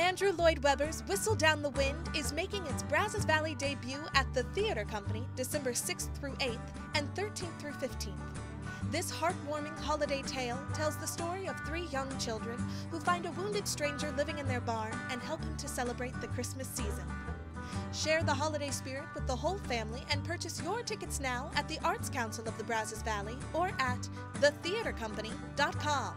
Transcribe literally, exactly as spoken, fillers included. Andrew Lloyd Webber's Whistle Down the Wind is making its Brazos Valley debut at the Theater Company December sixth through eighth and thirteenth through fifteenth. This heartwarming holiday tale tells the story of three young children who find a wounded stranger living in their barn and help him to celebrate the Christmas season. Share the holiday spirit with the whole family and purchase your tickets now at the Arts Council of the Brazos Valley or at the theater company dot com.